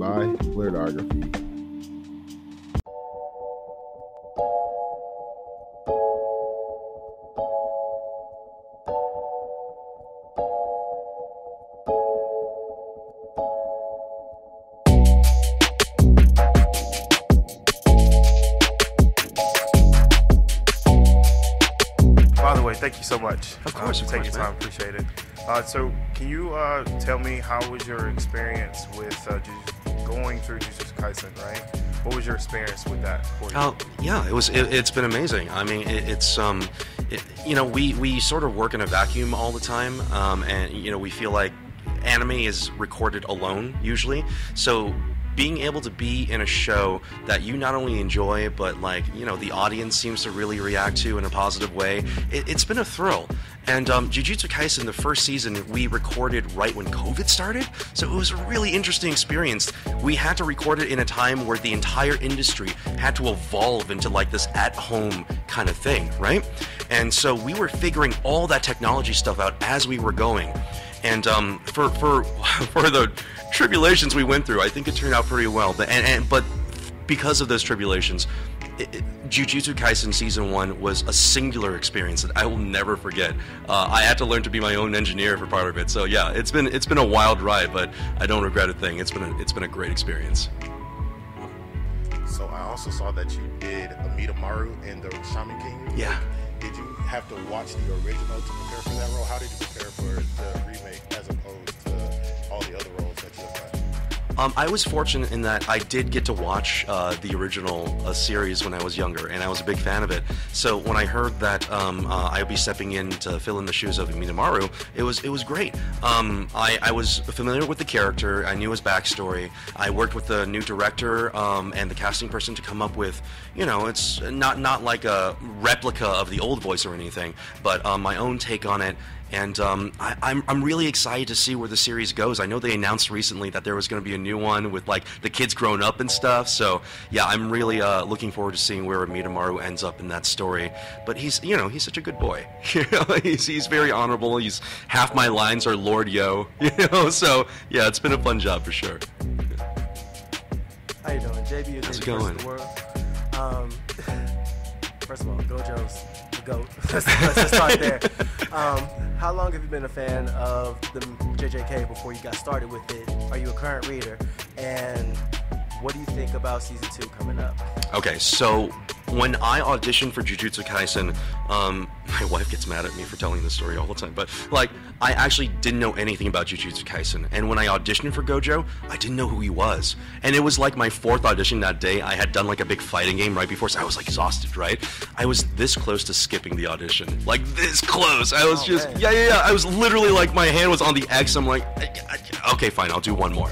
by Blerdography. Thank you so much. Of course, take your time. Man. Appreciate it. So, can you tell me how was your experience with going through Jujutsu Kaisen? Right? What was your experience with that for you? Oh, yeah, it was. It's been amazing. I mean, we sort of work in a vacuum all the time, and we feel like anime is recorded alone usually. So, being able to be in a show that you not only enjoy, but the audience seems to really react to in a positive way, it's been a thrill. And Jujutsu Kaisen, the first season, we recorded right when COVID started, so it was a really interesting experience. We had to record it in a time where the entire industry had to evolve into like this at-home kind of thing, right? And so we were figuring all that technology stuff out as we were going. And for the tribulations we went through, I think it turned out pretty well. But because of those tribulations, Jujutsu Kaisen Season 1 was a singular experience that I will never forget. I had to learn to be my own engineer for part of it. So yeah, it's been a wild ride, but I don't regret a thing. It's been a great experience. So I also saw that you did Amidamaru in the Shaman King. Yeah. Did you have to watch the original to prepare for that role? How did you prepare for the remake as opposed to all the other roles that you have done? I was fortunate in that I did get to watch the original series when I was younger, and I was a big fan of it. So when I heard that I'd be stepping in to fill in the shoes of Amidamaru, it was great. I was familiar with the character. I knew his backstory. I worked with the new director and the casting person to come up with, it's not like a replica of the old voice or anything, but my own take on it. And I'm really excited to see where the series goes. I know they announced recently that there was going to be a new one with the kids grown up and stuff. So yeah, I'm really looking forward to seeing where Amidamaru ends up in that story. But he's such a good boy. He's very honorable. He's half my lines are Lord Yo. So yeah, it's been a fun job for sure. How you doing, JB? How's it going? First of all, Gojo's the GOAT. Let's just start there. How long have you been a fan of the JJK before you got started with it? Are you a current reader? And what do you think about Season 2 coming up? Okay, so when I auditioned for Jujutsu Kaisen, my wife gets mad at me for telling this story all the time, but I actually didn't know anything about Jujutsu Kaisen. And when I auditioned for Gojo, I didn't know who he was. And it was my fourth audition that day. I had done a big fighting game right before, so I was exhausted, right? I was this close to skipping the audition. This close. I was yeah. I was literally my hand was on the X. I'm okay, fine, I'll do one more.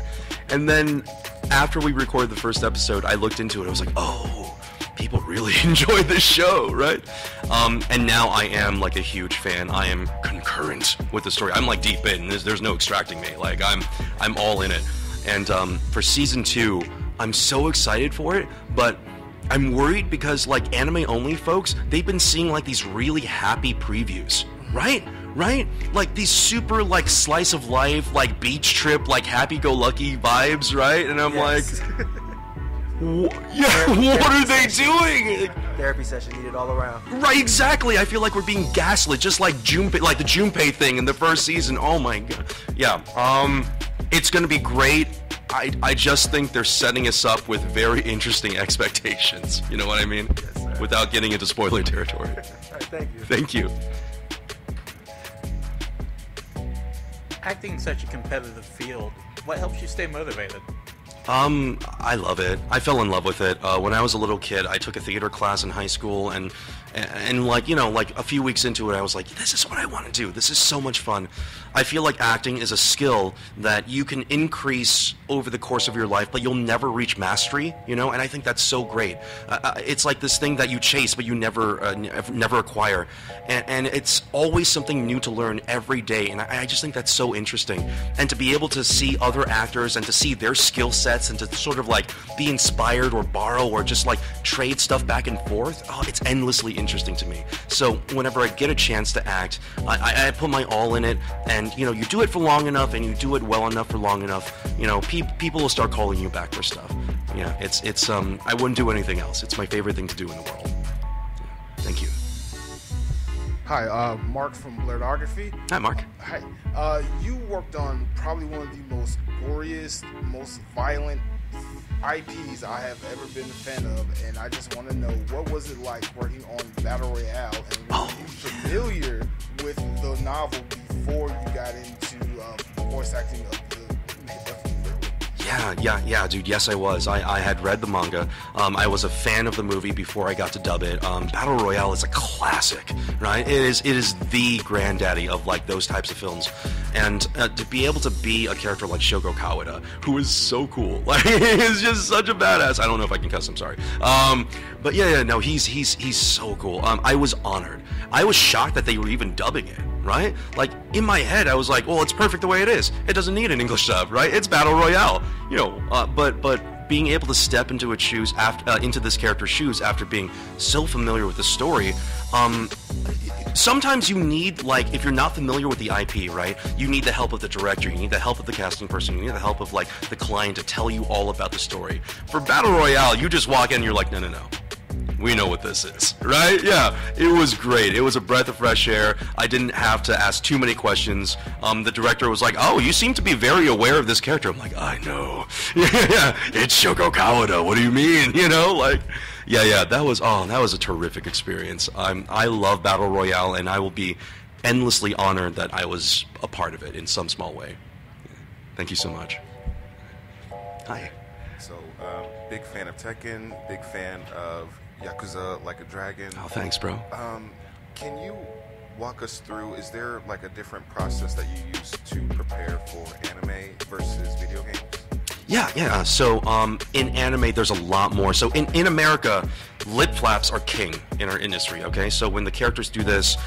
And then after we recorded the first episode, I looked into it. I was oh, people really enjoy this show, right? And now I am a huge fan. I am concurrent with the story. I'm deep in. There's no extracting me. I'm all in it. And for Season 2, I'm so excited for it, but I'm worried because anime only folks, they've been seeing these really happy previews, right? These super slice of life, beach trip, happy-go-lucky vibes, right? And I'm what are they doing? Therapy session needed all around. Right, exactly. I feel we're being gaslit, just like the Junpei thing in the first season. Oh my god. Yeah. It's gonna be great. I just think they're setting us up with very interesting expectations. You know what I mean? Yes, sir. Without getting into spoiler territory. All right, thank you. Thank you. Acting in such a competitive field, what helps you stay motivated? I love it. I fell in love with it. When I was a little kid, I took a theater class in high school, and a few weeks into it, I was this is what I want to do. This is so much fun. I feel acting is a skill that you can increase over the course of your life, but you'll never reach mastery, and I think that's so great. It's this thing that you chase, but you never acquire, and it's always something new to learn every day, and I just think that's so interesting, and to be able to see other actors and to see their skill set sets and to sort of like be inspired or borrow or just like trade stuff back and forth. Oh, it's endlessly interesting to me. So whenever I get a chance to act, I put my all in it, and you know, you do it for long enough and you do it well enough for long enough, you know, people will start calling you back for stuff. Yeah, it's I wouldn't do anything else. It's my favorite thing to do in the world. Thank you. Hi, Mark from Blerdography. Hi, Mark. Hi. You worked on probably one of the most goriest, most violent IPs I have ever been a fan of, and I just want to know, what was it like working on Battle Royale, and were you familiar with the novel before you got into voice acting of Yeah, dude, yes I was. I had read the manga. I was a fan of the movie before I got to dub it. Battle Royale is a classic, right? It is the granddaddy of, like, those types of films. And to be able to be a character like Shogo Kawada, who is so cool. Like, he's just such a badass. I don't know if I can cuss, I'm sorry. But yeah, no, he's so cool. I was honored. I was shocked that they were even dubbing it. Right? Like, in my head, I was like, well, it's perfect the way it is. It doesn't need an English dub, right? It's Battle Royale. You know, but being able to step into its shoes into this character's shoes after being so familiar with the story, sometimes you need, like, if you're not familiar with the IP, right, you need the help of the director, you need the help of the casting person, you need the help of, like, the client to tell you all about the story. For Battle Royale, you just walk in and you're like, no. We know what this is, right? Yeah, it was great. It was a breath of fresh air. I didn't have to ask too many questions. The director was like, oh, you seem to be very aware of this character. I'm like, I know. Yeah, it's Shogo Kawada. What do you mean? You know, like, yeah, that was a terrific experience. I love Battle Royale, and I will be endlessly honored that I was a part of it in some small way. Thank you so much. Hi. So, big fan of Tekken, big fan of Yakuza Like a Dragon. Oh, thanks, bro. Can you walk us through, is there like a different process that you use to prepare for anime versus video games? Yeah. So in anime, there's a lot more. So in America, lip flaps are king in our industry, okay? So when the characters do this,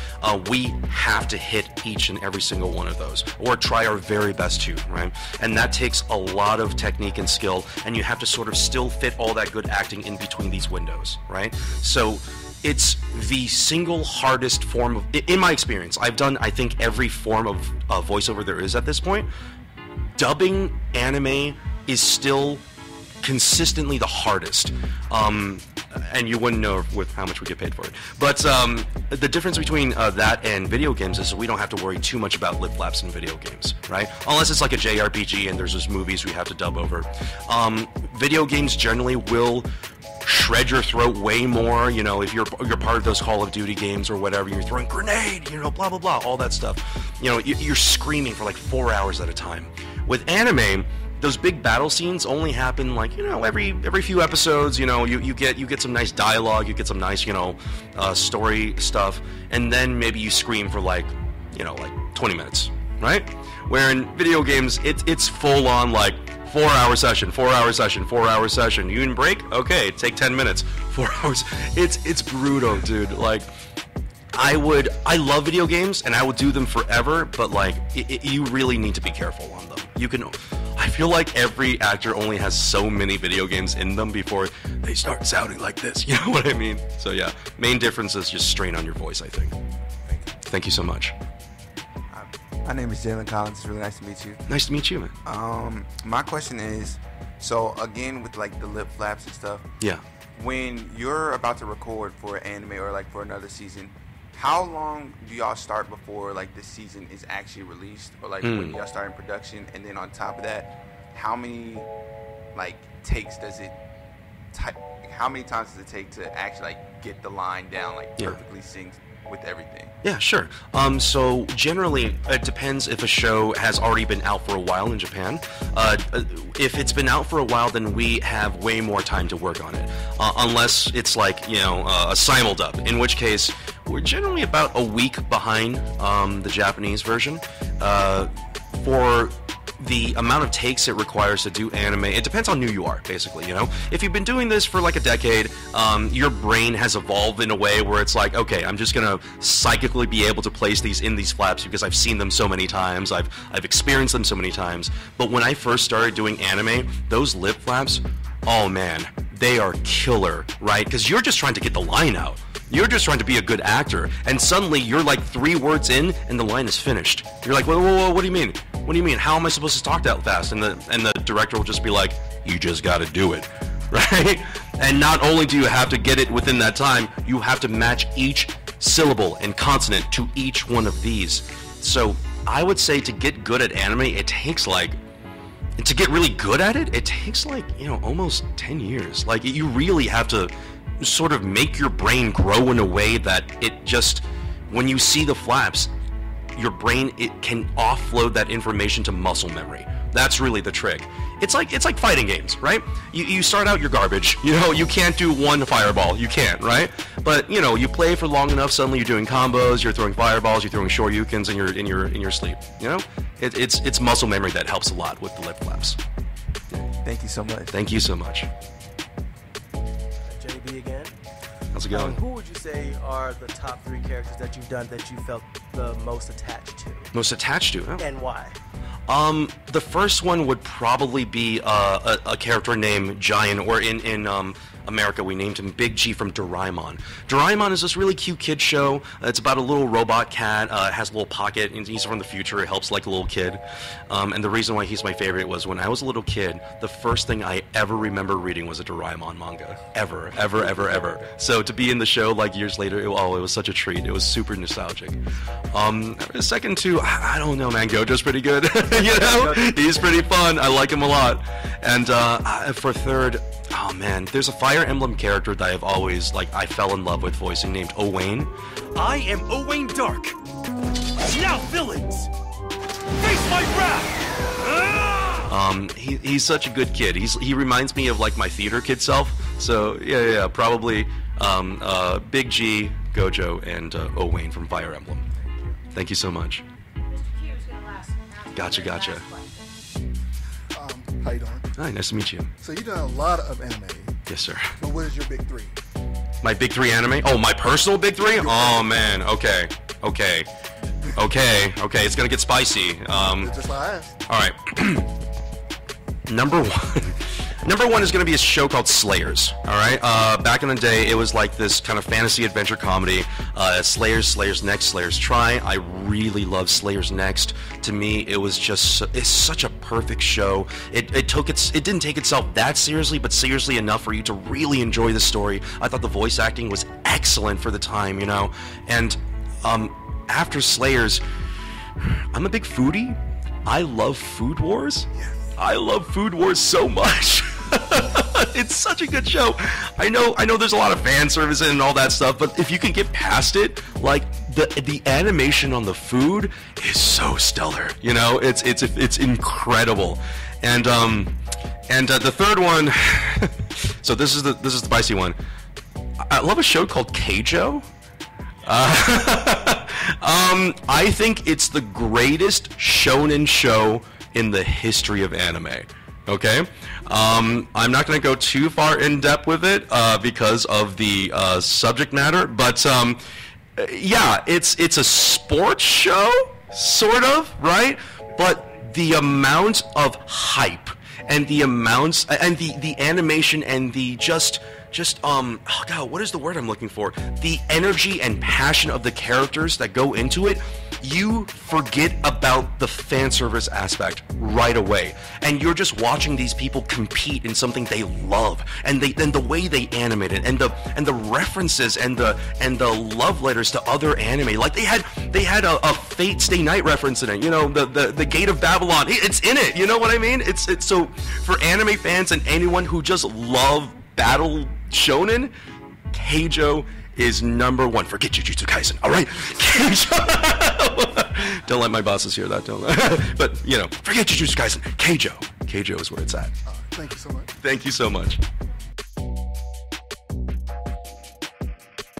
we have to hit each and every single one of those, or try our very best to, right? And that takes a lot of technique and skill, and you have to sort of still fit all that good acting in between these windows, right? So it's the single hardest form of, in my experience, I've done, I think, every form of voiceover there is at this point. Dubbing anime is still consistently the hardest, and you wouldn't know with how much we get paid for it. But the difference between that and video games is we don't have to worry too much about lip flaps in video games, right? Unless it's like a JRPG and there's just movies we have to dub over. Video games generally will shred your throat way more, you know, if you're part of those Call of Duty games or whatever, you're throwing grenade, you know, blah, blah, blah, all that stuff. You know, you're screaming for like 4 hours at a time. With anime, those big battle scenes only happen, like, you know, every few episodes. You know, you get some nice dialogue, you get some nice, you know, story stuff, and then maybe you scream for, like, you know, like 20 minutes, right? Where in video games, it's full on, like, 4-hour session. You in break? Okay, take 10 minutes. 4 hours. It's brutal, dude. Like, I love video games and I will do them forever, but like you really need to be careful on them. I feel like every actor only has so many video games in them before they start sounding like this. You know what I mean? So yeah, main difference is just strain on your voice, I think. Thank you so much. My name is Jalen Collins. It's really nice to meet you. Nice to meet you, man. My question is, so again with like the lip flaps and stuff. Yeah. When you're about to record for an anime or like for another season, how long do y'all start before like the season is actually released, or like when y'all start in production? And then on top of that, how many like takes does it how many times does it take to actually like get the line down, like perfectly synced with everything? Yeah, sure. So generally, it depends if a show has already been out for a while in Japan. If it's been out for a while, then we have way more time to work on it. Unless it's like, you know, a simul dub, in which case we're generally about a week behind the Japanese version. For the amount of takes it requires to do anime, it depends on who you are, basically, you know? If you've been doing this for like a decade, your brain has evolved in a way where it's like, okay, I'm just gonna psychically be able to place these in these flaps because I've seen them so many times, I've experienced them so many times. But when I first started doing anime, those lip flaps, oh man, they are killer, right? Because you're just trying to get the line out. You're just trying to be a good actor, and suddenly you're like 3 words in, and the line is finished. You're like, whoa, whoa, whoa, what do you mean? What do you mean? How am I supposed to talk that fast? And the director will just be like, you just gotta do it, right? And not only do you have to get it within that time, you have to match each syllable and consonant to each one of these. So I would say to get good at anime, it takes like, to get really good at it, it takes like, you know, almost 10 years. Like, you really have to sort of make your brain grow in a way that it just, when you see the flaps, your brain, it can offload that information to muscle memory. That's really the trick. It's like fighting games, right? You start out, you're garbage. You know, you can't do one fireball. You can't, right? But, you know, you play for long enough, suddenly you're doing combos, you're throwing fireballs, you're throwing shoryukens in your sleep. You know? It's muscle memory that helps a lot with the lip flaps. Thank you so much. Thank you so much. JB again. How's it going? Who would you say are the top 3 characters that you've done that you felt the most attached to? Most attached to? Oh. And why? The first one would probably be a character named Giant, or in America we named him Big G from Doraemon. Doraemon is this really cute kid show. It's about a little robot cat. It has a little pocket, and he's from the future. It helps like a little kid. And the reason why he's my favorite was when I was a little kid, the first thing I ever remember reading was a Doraemon manga. Ever, ever, ever, ever. So to be in the show like years later, it was such a treat. It was super nostalgic. Second to, I don't know, man. Gojo's pretty good. You know, he's pretty fun. I like him a lot. And for third, oh man, there's a Fire Emblem character that I've always, like, I fell in love with voicing named Owain. I am Owain Dark. Now, villains, face my wrath! He's such a good kid. He reminds me of, like, my theater kid self. So, yeah, probably Big G, Gojo, and Owain from Fire Emblem. Thank you so much. Gotcha. How you doing? Hi, nice to meet you. So you've done a lot of anime. Yes, sir. But what is your big 3? My big 3 anime? Oh, my personal big 3? Oh, man. Okay. It's going to get spicy. Just like I asked. All right. Number one is going to be a show called Slayers, all right? Back in the day, it was like this kind of fantasy adventure comedy. Slayers Next, Slayers Try. I really love Slayers Next. To me, it was just, it's such a perfect show. It didn't take itself that seriously, but seriously enough for you to really enjoy the story. I thought the voice acting was excellent for the time, you know? And after Slayers, I'm a big foodie. I love Food Wars. Yes. I love Food Wars so much. It's such a good show. I know there's a lot of fan service and all that stuff, but if you can get past it, like the animation on the food is so stellar. You know, it's incredible. And the third one, so this is the spicy one. I love a show called Keijo. I think it's the greatest shonen show in the history of anime, okay? I'm not going to go too far in depth with it because of the subject matter, but yeah, it's a sports show, sort of, right? But the amount of hype and the amounts and the animation and the just oh god, what is the word I'm looking for? The energy and passion of the characters that go into it. You forget about the fan service aspect right away, and you're just watching these people compete in something they love, and the way they animate it, and the references and the love letters to other anime. Like they had a Fate Stay Night reference in it. You know, the Gate of Babylon. It's in it. You know what I mean? It's so for anime fans and anyone who just love battle shonen, Keijo is #1. Forget Jujutsu Kaisen, all right? Keijo. Don't let my bosses hear that, don't let. But, you know, forget Jujutsu Kaisen. Keijo. Keijo is where it's at. Thank you so much. Thank you so much.